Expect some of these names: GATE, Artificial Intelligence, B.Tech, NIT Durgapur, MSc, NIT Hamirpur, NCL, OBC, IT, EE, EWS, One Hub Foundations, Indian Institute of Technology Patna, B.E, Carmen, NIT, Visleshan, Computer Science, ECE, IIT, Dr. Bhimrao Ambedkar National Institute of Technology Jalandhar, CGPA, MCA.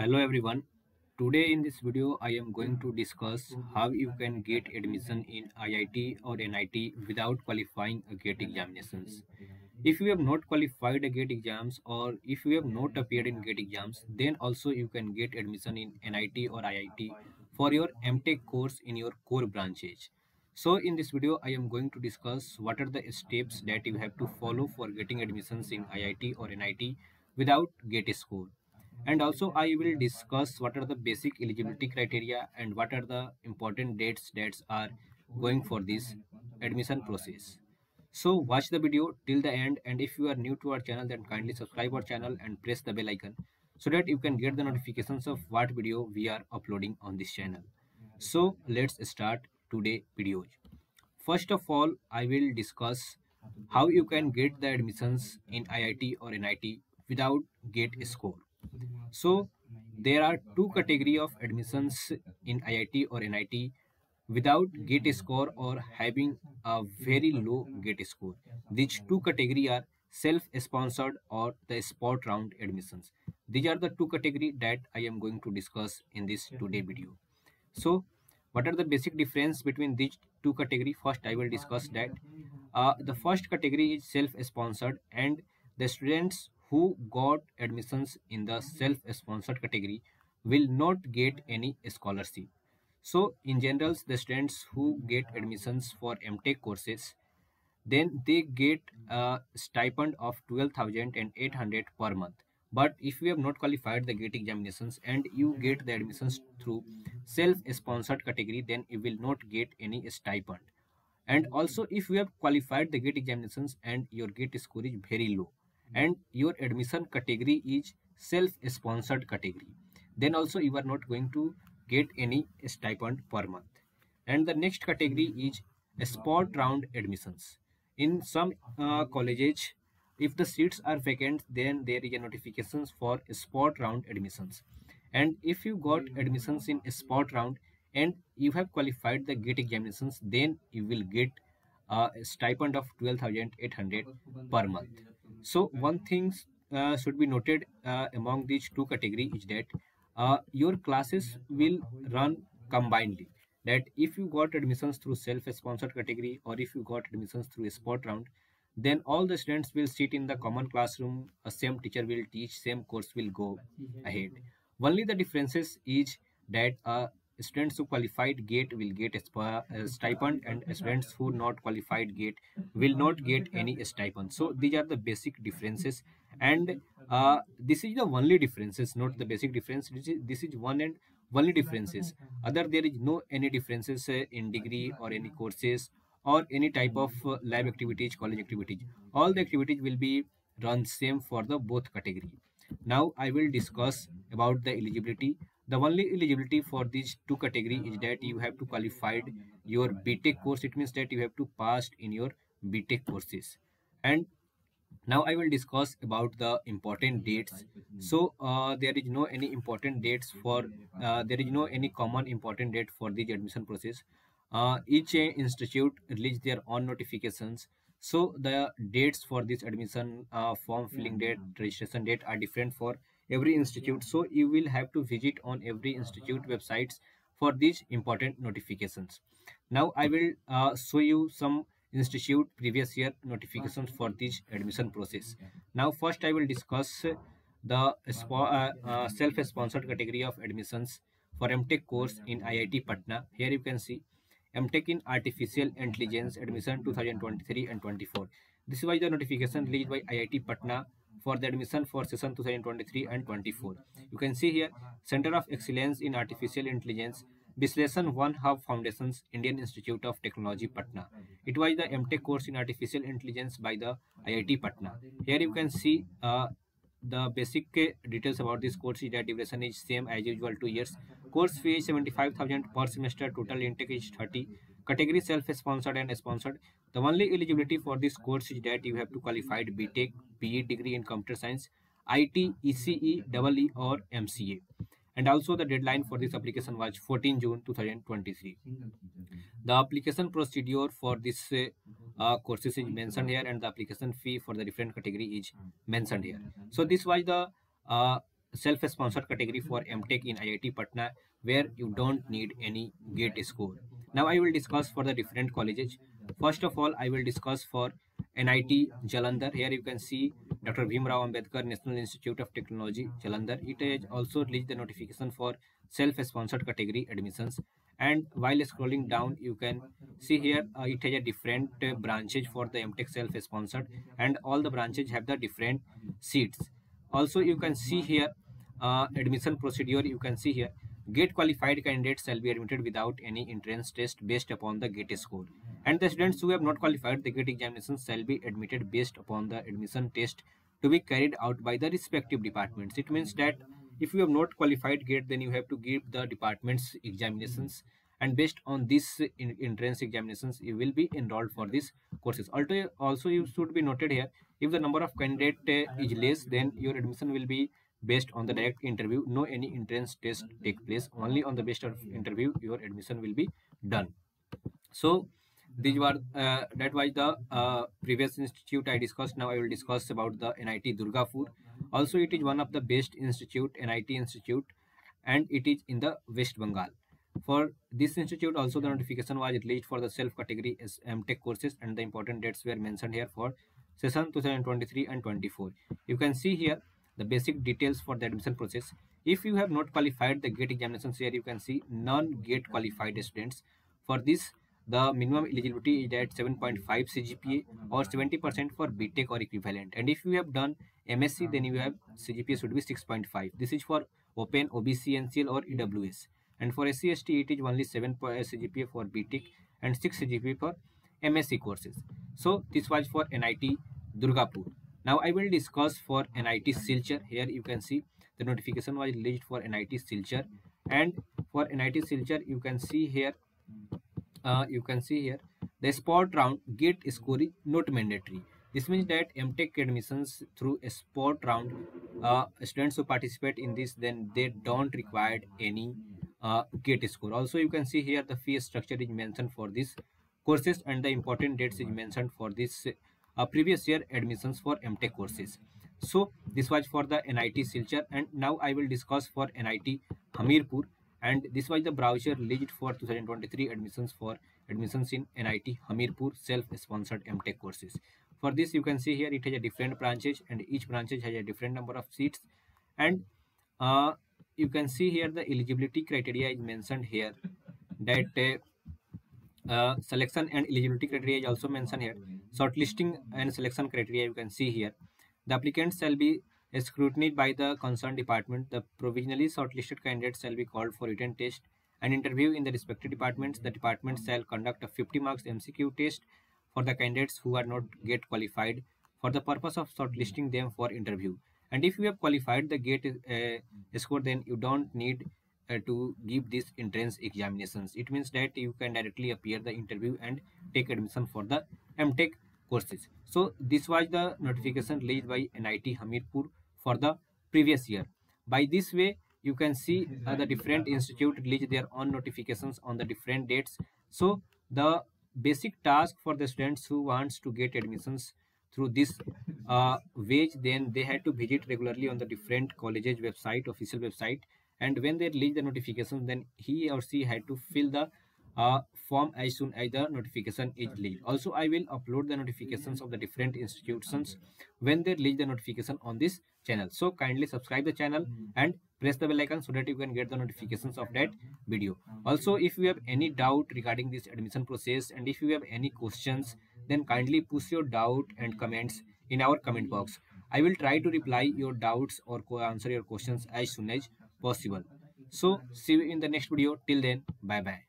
Hello everyone. Today in this video I am going to discuss how you can get admission in IIT or NIT without qualifying a GATE examinations. If you have not qualified a GATE exams or if you have not appeared in GATE exams, then also you can get admission in NIT or IIT for your MTech course in your core branches. So in this video I am going to discuss what are the steps that you have to follow for getting admissions in IIT or NIT without GATE score. And also I will discuss what are the basic eligibility criteria and what are the important dates that are going for this admission process. So watch the video till the end, and if you are new to our channel, then kindly subscribe our channel and press the bell icon so that you can get the notifications of what video we are uploading on this channel. So let's start today's video. First of all, I will discuss how you can get the admissions in IIT or NIT without GATE score. So there are two categories of admissions in IIT or NIT without GATE score or having a very low GATE score. These two categories are self-sponsored or the spot round admissions. These are the two categories that I am going to discuss in this today video. So what are the basic difference between these two categories? First I will discuss that. The first category is self-sponsored, and the students who got admissions in the self-sponsored category will not get any scholarship. So in general, the students who get admissions for MTech courses, then they get a stipend of 12,800 per month. But if you have not qualified the GATE examinations and you get the admissions through self-sponsored category, then you will not get any stipend. And also if you have qualified the GATE examinations and your GATE score is very low, and your admission category is self-sponsored category, then also you are not going to get any stipend per month. And the next category is spot round admissions. In some colleges, if the seats are vacant, then there is a notifications for spot round admissions. And if you got admissions in spot round and you have qualified the GATE examinations, then you will get a stipend of 12,800 per month. So one thing should be noted among these two categories is that your classes will run combinedly. That if you got admissions through self-sponsored category or if you got admissions through spot round, then all the students will sit in the common classroom, a same teacher will teach, same course will go ahead. Only the differences is that students who qualified GATE will get a stipend, and students who not qualified GATE will not get any stipend. So these are the basic differences, and this is the only differences, not the basic difference. This is one and only differences. Other there is no any differences in degree or any courses or any type of lab activities, college activities. All the activities will be run same for the both category. Now I will discuss about the eligibility. The only eligibility for these two categories is that you have to qualify your B.Tech course. It means that you have to pass in your B.Tech courses. And now I will discuss about the important dates. So there is no any important dates for there is no any common important date for the admission process. Each institute releases their own notifications. So the dates for this admission form filling date, registration date are different for every institute, so you will have to visit on every institute websites for these important notifications. Now I will show you some institute previous year notifications for this admission process. Now first I will discuss the self-sponsored category of admissions for MTech course in IIT Patna. Here you can see MTech in Artificial Intelligence admission 2023 and 24. This was the notification released by IIT Patna for the admission for session 2023 and 24. You can see here Center of Excellence in Artificial Intelligence, Visleshan One Hub Foundations, Indian Institute of Technology Patna. It was the MTech course in Artificial Intelligence by the IIT Patna. Here you can see the basic details about this course is that duration is same as usual, 2 years. Course fee is 75,000 per semester. Total intake is 30. Category self-sponsored and sponsored. The only eligibility for this course is that you have to qualify B.Tech, B.E. degree in Computer Science, IT, ECE, EE or MCA. And also the deadline for this application was 14 June 2023. The application procedure for this courses is mentioned here, and the application fee for the different category is mentioned here. So this was the self-sponsored category for MTech in IIT Patna, where you don't need any GATE score. Now I will discuss for the different colleges. First of all, I will discuss for NIT Jalandhar. Here you can see Dr. Bhimrao Ambedkar National Institute of Technology Jalandhar. It has also released the notification for self-sponsored category admissions. And while scrolling down, you can see here it has a different branches for the MTech self-sponsored, and all the branches have the different seats. Also, you can see here admission procedure. You can see here GATE qualified candidates shall be admitted without any entrance test based upon the GATE score, and the students who have not qualified the GATE examination shall be admitted based upon the admission test to be carried out by the respective departments. It means that if you have not qualified GATE, then you have to give the department's examinations, and based on this entrance examinations, you will be enrolled for these courses. Also, you should be noted here, if the number of candidates is less, then your admission will be based on the direct interview. No any entrance test take place, only on the based of interview your admission will be done. So these were that was the previous institute I discussed. Now I will discuss about the NIT Durgapur. Also, it is one of the best institute, NIT institute, and it is in the West Bengal. For this institute also the notification was released for the self category MTech courses, and the important dates were mentioned here for session 2023 and 2024. You can see here the basic details for the admission process. If you have not qualified the GATE examinations, here you can see non-GATE qualified students. For this, the minimum eligibility is at 7.5 CGPA or 70% for B.Tech or equivalent. And if you have done MSc, then you have CGPA should be 6.5. This is for open, OBC, NCL or EWS. And for SC, ST, it is only 7 CGPA for B.Tech and 6 CGPA for MSc courses. So this was for NIT Durgapur. Now I will discuss for NIT Silchar. Here you can see the notification was released for NIT Silchar, and for NIT Silchar you can see here the sport round GATE score is not mandatory. This means that MTech admissions through a sport round, students who participate in this, then they don't require any GATE score. Also you can see here the fee structure is mentioned for these courses, and the important dates is mentioned for this previous year admissions for MTech courses. So this was for the NIT Silchar, and now I will discuss for NIT Hamirpur, and this was the brochure released for 2023 admissions for admissions in NIT Hamirpur self-sponsored MTech courses. For this you can see here it has a different branches, and each branches has a different number of seats, and you can see here the eligibility criteria is mentioned here, that selection and eligibility criteria is also mentioned here. Shortlisting and selection criteria you can see here. The applicants shall be scrutinized by the concerned department. The provisionally shortlisted candidates shall be called for written test and interview in the respective departments. The department shall conduct a 50 marks MCQ test for the candidates who are not GATE qualified for the purpose of shortlisting them for interview. And if you have qualified the GATE score, then you don't need to give these entrance examinations. It means that you can directly appear the interview and take admission for the MTech courses. So this was the notification released by NIT Hamirpur for the previous year. By this way you can see the different institute release their own notifications on the different dates. So the basic task for the students who wants to get admissions through this wage, then they had to visit regularly on the different colleges website, official website, and when they release the notification, then he or she had to fill the form as soon as the notification is released. Also, I will upload the notifications of the different institutions when they release the notification on this channel. So kindly subscribe the channel and press the bell icon so that you can get the notifications of that video. Also, if you have any doubt regarding this admission process, and if you have any questions, then kindly post your doubt and comments in our comment box. I will try to reply your doubts or answer your questions as soon as possible. So see you in the next video. Till then, bye bye.